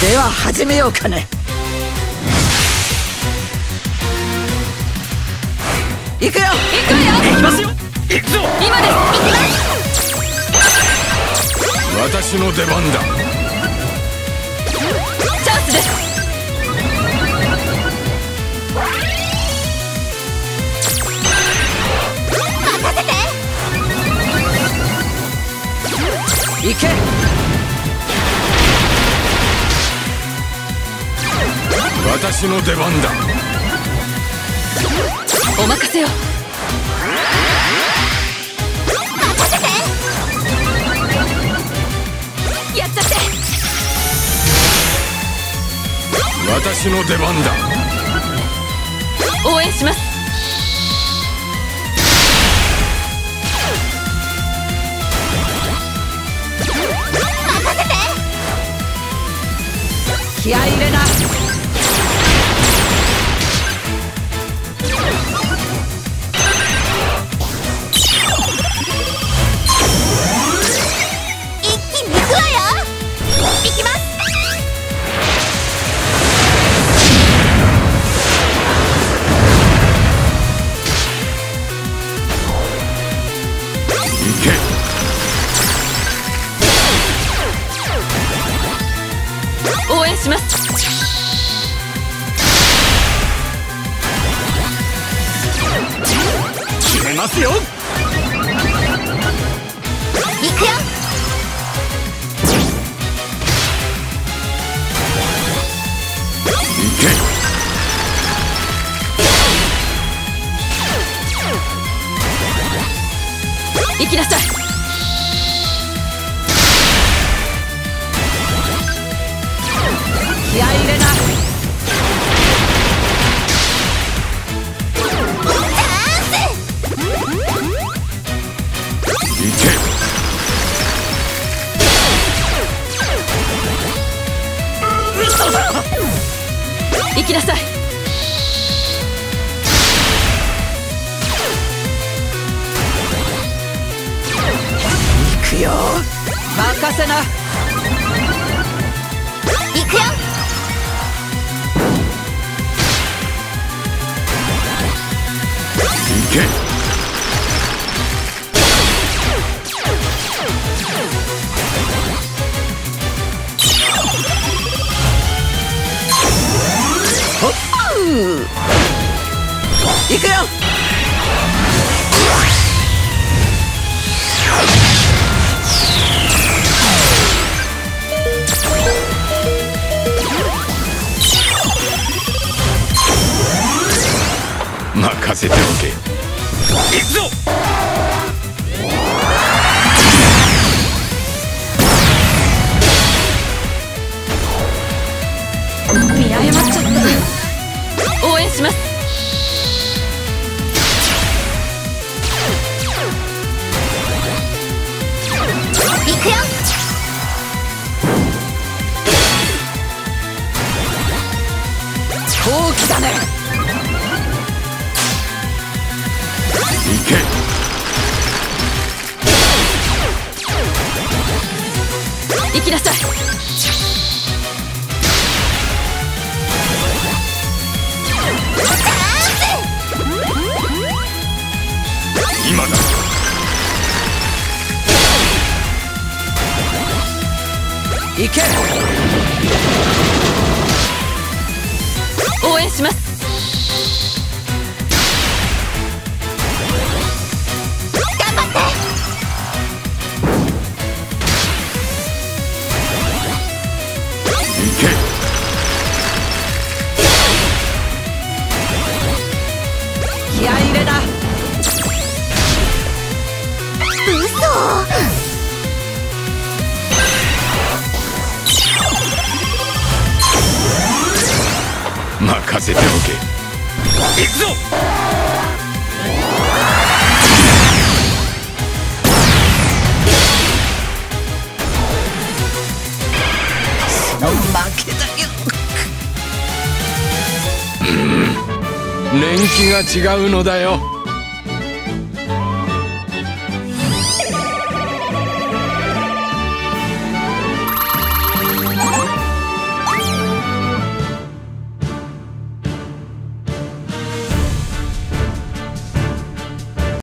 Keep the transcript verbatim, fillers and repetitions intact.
では始めようかね。行くよ行くよ、行きますよ、行くぞ、今です、行きます。私の出番だ。チャンスです。行け！私の出番だ。お任せよ。任せて！やっちゃって！私の出番だ。応援します。気合い入れな。一気に行くわよ。行きます。行け。応援します。決めますよ。行くよ。行け。行きなさい。気合い入れな。行きなさい。行くよ。任せな。行くよ。行け。行くよ。任せておけ。行くぞ。見誤っちゃった。応援します。行くよ。好機だね。行け。行きなさい。今だ。行け。応援します。任せておけ。行くぞ。その負けだよ。うん、年季が違うのだよ。